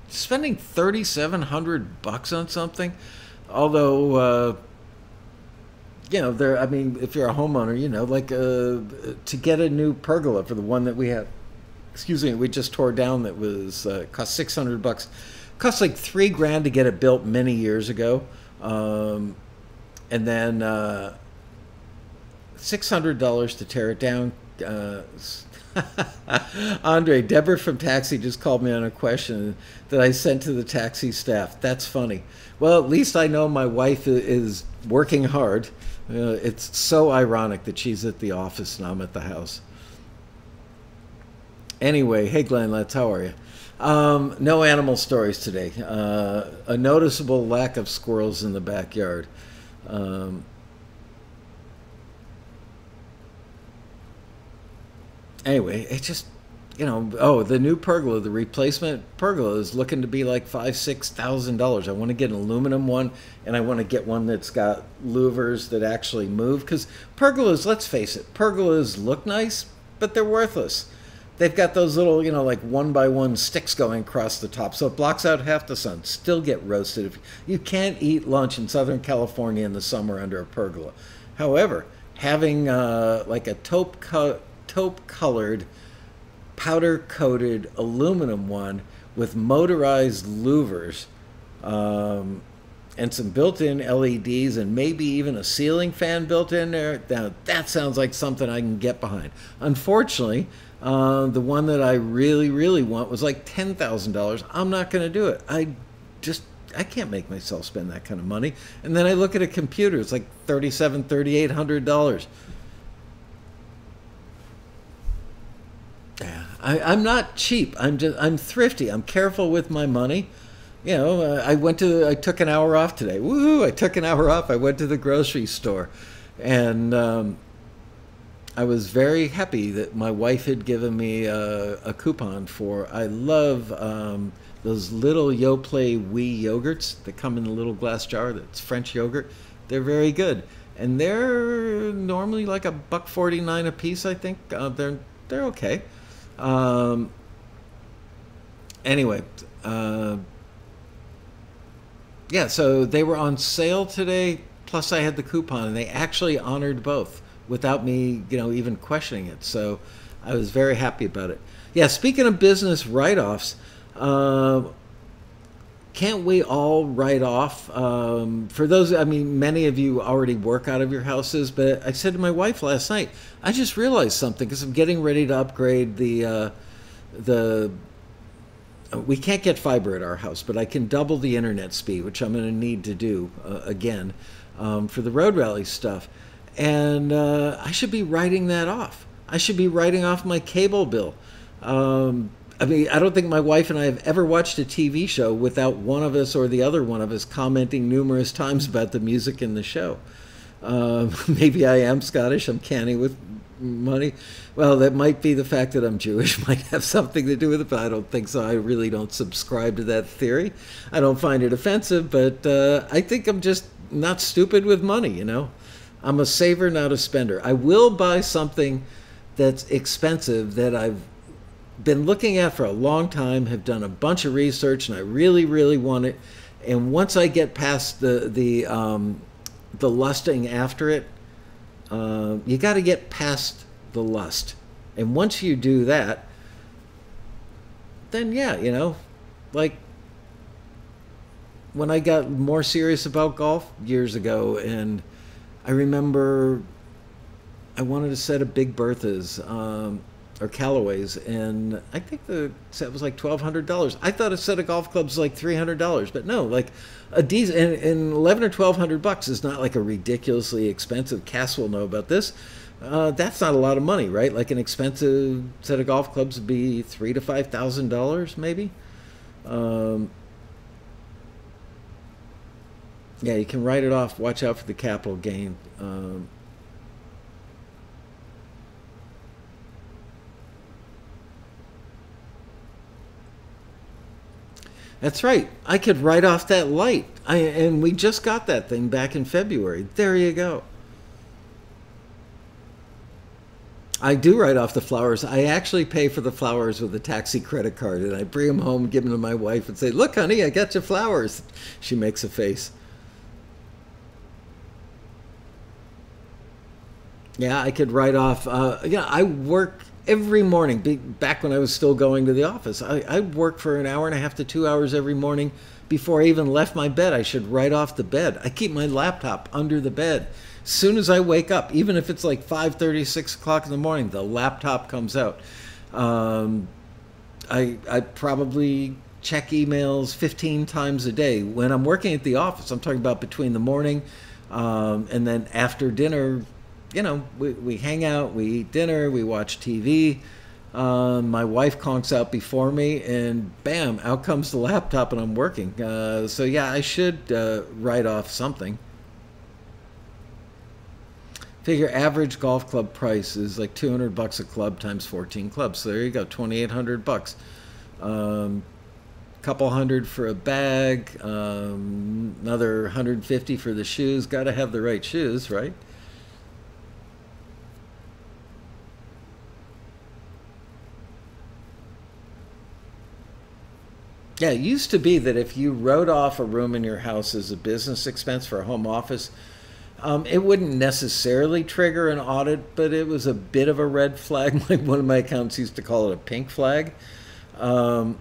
spending thirty-seven hundred bucks on something. Although, uh, you know, there. I mean, if you're a homeowner, you know, like uh, to get a new pergola for the one that we had, excuse me, we just tore down that was uh, cost six hundred bucks. Cost like three grand to get it built many years ago, um, and then uh, six hundred dollars to tear it down. Uh, Andre, Deborah from Taxi just called me on a question that I sent to the Taxi staff. That's funny. Well, at least I know my wife is working hard. Uh, it's so ironic that she's at the office and I'm at the house. Anyway, hey Glenn Letts, how are you? Um, no animal stories today. Uh, a noticeable lack of squirrels in the backyard. Um, Anyway, it just, you know, oh, the new pergola, the replacement pergola is looking to be like five, six thousand dollars. I want to get an aluminum one, and I want to get one that's got louvers that actually move. Because pergolas, let's face it, pergolas look nice, but they're worthless. They've got those little, you know, like one by one sticks going across the top, so it blocks out half the sun. Still get roasted. If you can't eat lunch in Southern California in the summer under a pergola. However, having uh, like a taupe cut. taupe-colored, powder-coated aluminum one with motorized louvers um, and some built-in L E Ds and maybe even a ceiling fan built in there. Now, that sounds like something I can get behind. Unfortunately, uh, the one that I really, really want was like ten thousand dollars. I'm not going to do it. I just, I can't make myself spend that kind of money. And then I look at a computer. It's like thirty-seven hundred dollars, thirty-eight hundred dollars. I, I'm not cheap. I'm just I'm thrifty. I'm careful with my money. You know, uh, I went to I took an hour off today. Woohoo! I took an hour off. I went to the grocery store, and um, I was very happy that my wife had given me a, a coupon for, I love um, those little Yoplait Wee yogurts that come in a little glass jar. That's French yogurt. They're very good. And they're normally like a buck forty-nine a piece, I think. Uh, they're, they're okay. Um, anyway, uh, yeah, so they were on sale today, plus I had the coupon, and they actually honored both without me, you know, even questioning it. So I was very happy about it. Yeah, speaking of business write-offs, uh, can't we all write off? Um, for those, I mean, many of you already work out of your houses, but I said to my wife last night, I just realized something, because I'm getting ready to upgrade the, uh, the, we can't get fiber at our house, but I can double the internet speed, which I'm going to need to do uh, again um, for the road rally stuff. And uh, I should be writing that off. I should be writing off my cable bill. Um, I mean, I don't think my wife and I have ever watched a T V show without one of us or the other one of us commenting numerous times about the music in the show. Uh, maybe I am Scottish. I'm canny with money. Well, that might be the fact that I'm Jewish might have something to do with it, but I don't think so. I really don't subscribe to that theory. I don't find it offensive, but uh, I think I'm just not stupid with money, you know. I'm a saver, not a spender. I will buy something that's expensive that I've been looking at for a long time, have done a bunch of research, and I really, really want it. And once I get past the the um, the lusting after it, uh, you got to get past the lust. And once you do that, then yeah, you know, like when I got more serious about golf years ago, and I remember I wanted a set of Big Berthas um, or Callaways, and I think the set was like twelve hundred dollars. I thought a set of golf clubs was like three hundred dollars, but no, like a decent, and, and eleven or twelve hundred bucks is not like a ridiculously expensive, Cass will know about this. Uh, that's not a lot of money, right? Like an expensive set of golf clubs would be three to five thousand dollars maybe. Um, Yeah, you can write it off. Watch out for the capital gain. Um, that's right. I could write off that light. I, and we just got that thing back in February. There you go. I do write off the flowers. I actually pay for the flowers with a taxi credit card, and I bring them home, give them to my wife, and say, "Look, honey, I got your flowers." She makes a face. Yeah, I could write off, uh, yeah, I work every morning, be, back when I was still going to the office. I, I work for an hour and a half to two hours every morning before I even left my bed. I should write off the bed. I keep my laptop under the bed. As soon as I wake up, even if it's like five thirty, six o'clock in the morning, the laptop comes out. Um, I, I probably check emails fifteen times a day. When I'm working at the office, I'm talking about between the morning um, and then after dinner. You know, we, we hang out, we eat dinner, we watch T V. Um, my wife conks out before me, and bam, out comes the laptop and I'm working. Uh, so yeah, I should uh, write off something. Figure average golf club price is like two hundred bucks a club times fourteen clubs. So there you go, twenty-eight hundred bucks. Um, couple hundred for a bag, um, another one hundred fifty for the shoes. Got to have the right shoes, right? Yeah, it used to be that if you wrote off a room in your house as a business expense for a home office, um, it wouldn't necessarily trigger an audit, but it was a bit of a red flag. Like one of my accountants used to call it a pink flag. Um,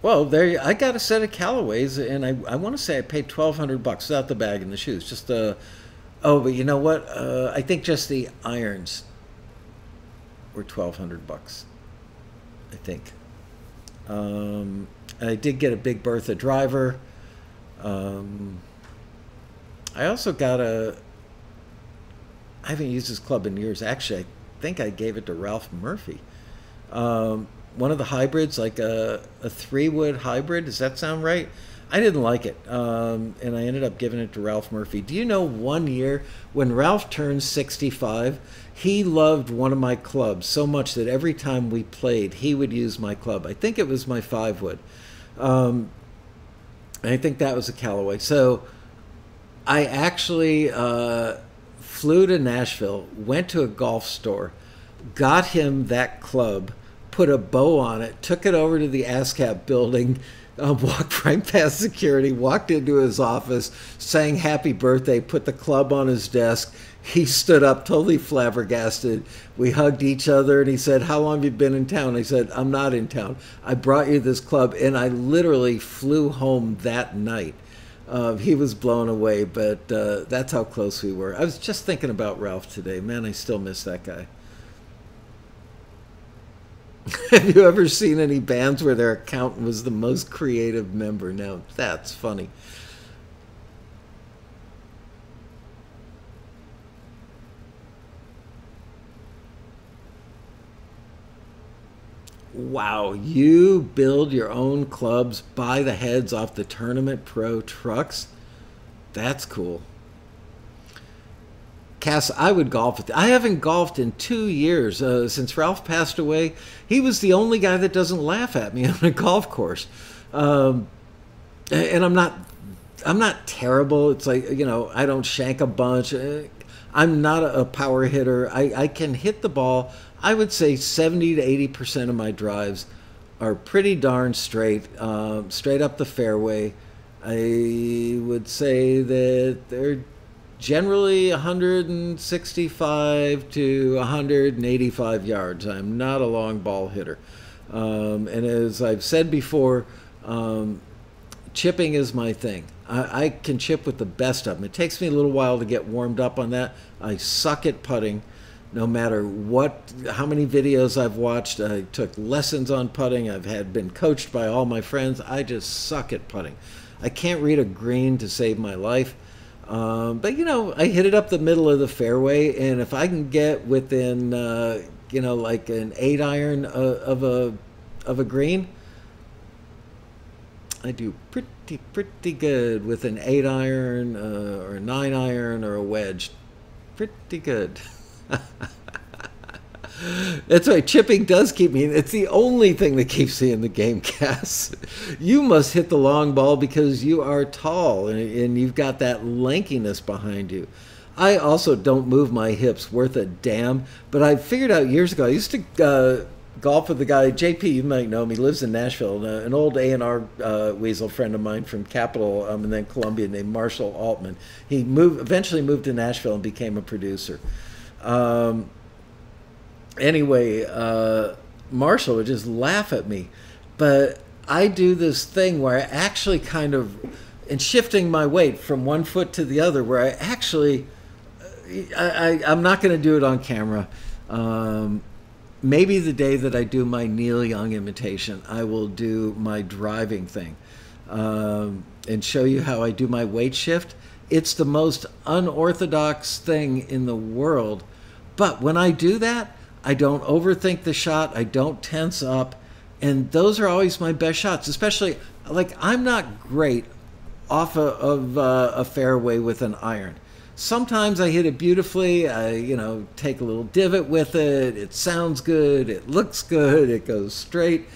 well, there I got a set of Callaways, and I, I want to say I paid twelve hundred bucks without the bag and the shoes. Just the, oh, but you know what? Uh, I think just the irons were twelve hundred bucks, I think. Um, I did get a Big Bertha driver. Um, I also got a, I haven't used this club in years. Actually, I think I gave it to Ralph Murphy. Um, one of the hybrids, like a, a three wood hybrid. Does that sound right? I didn't like it, um, and I ended up giving it to Ralph Murphy. Do you know, one year when Ralph turned sixty-five, he loved one of my clubs so much that every time we played, he would use my club. I think it was my five wood. Um, I think that was a Callaway. So I actually uh, flew to Nashville, went to a golf store, got him that club, put a bow on it, took it over to the ASCAP building, um, walked right past security, walked into his office, sang happy birthday, put the club on his desk. He stood up totally flabbergasted. We hugged each other, and he said, how long have you been in town? I said, I'm not in town. I brought you this club, and I literally flew home that night. Uh, he was blown away, but uh, that's how close we were. I was just thinking about Ralph today. Man, I still miss that guy. Have you ever seen any bands where their accountant was the most creative member? Now, that's funny. Wow, you build your own clubs, buy the heads off the Tournament Pro trucks? That's cool. Cass, I would golf with you. I haven't golfed in two years. Uh, since Ralph passed away, he was the only guy that doesn't laugh at me on a golf course. Um, and I'm not, I'm not terrible. It's like, you know, I don't shank a bunch. I'm not a power hitter. I, I can hit the ball. I would say seventy to eighty percent of my drives are pretty darn straight, uh, straight up the fairway. I would say that they're generally one sixty-five to one eighty-five yards. I'm not a long ball hitter. Um, and as I've said before, um, chipping is my thing. I, I can chip with the best of them. It takes me a little while to get warmed up on that. I suck at putting. No matter what, how many videos I've watched, I took lessons on putting. I've had been coached by all my friends. I just suck at putting. I can't read a green to save my life. Um, but, you know, I hit it up the middle of the fairway, and if I can get within, uh, you know, like an eight iron of a, of a green, I do pretty, pretty good with an eight iron uh, or a nine iron or a wedge. Pretty good. That's right, chipping does keep me in. It's the only thing that keeps me in the game, Cass. You must hit the long ball because you are tall and, and you've got that lankiness behind you. I also don't move my hips worth a damn, but I figured out years ago, I used to uh, golf with the guy, J P, you might know him, he lives in Nashville, uh, an old A and R uh, weasel friend of mine from Capitol um, and then Columbia named Marshall Altman. He moved, eventually moved to Nashville and became a producer. Um, anyway, uh, Marshall would just laugh at me, but I do this thing where I actually kind of, in shifting my weight from one foot to the other, where I actually, I, I, I'm not going to do it on camera. Um, maybe the day that I do my Neil Young imitation, I will do my driving thing um, and show you how I do my weight shift. It's the most unorthodox thing in the world. But when I do that, I don't overthink the shot. I don't tense up. And those are always my best shots, especially like I'm not great off a, of uh, a fairway with an iron. Sometimes I hit it beautifully. I, you know, take a little divot with it. It sounds good. It looks good. It goes straight.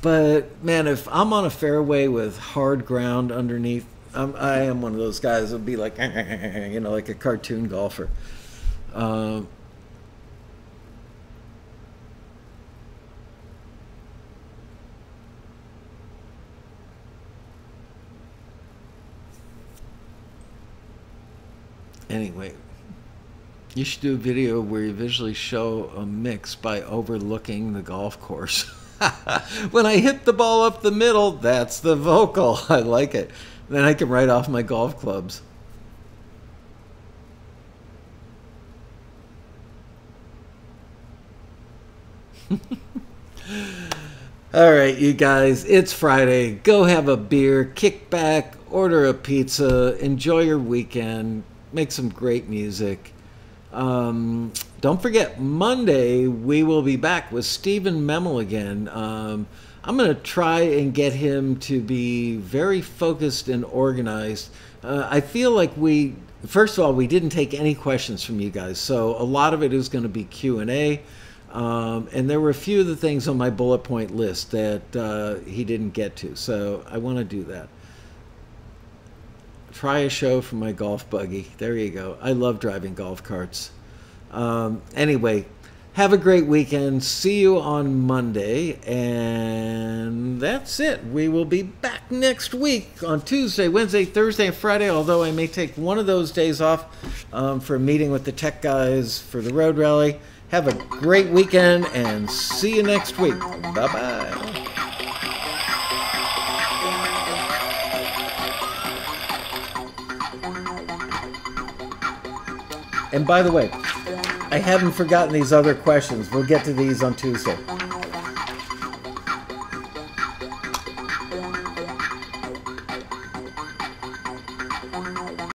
But man, if I'm on a fairway with hard ground underneath, I'm, I am one of those guys that'll be like, you know, like a cartoon golfer. Um, anyway, you should do a video where you visually show a mix by overlooking the golf course. When I hit the ball up the middle, that's the vocal. I like it. Then I can write off my golf clubs. All right, you guys, it's Friday. Go have a beer, kick back, order a pizza, enjoy your weekend, make some great music. Um, don't forget, Monday we will be back with Stephen Memmel again. Um, I'm going to try and get him to be very focused and organized. Uh, I feel like we, first of all, we didn't take any questions from you guys, so a lot of it is going to be Q and A. Um, and there were a few of the things on my bullet point list that uh, he didn't get to, so I want to do that. Try a show from my golf buggy. There you go. I love driving golf carts. Um, anyway, have a great weekend. See you on Monday. And that's it. We will be back next week on Tuesday, Wednesday, Thursday, and Friday, although I may take one of those days off um, for a meeting with the tech guys for the road rally. Have a great weekend and see you next week. Bye-bye. And by the way, I haven't forgotten these other questions. We'll get to these on Tuesday.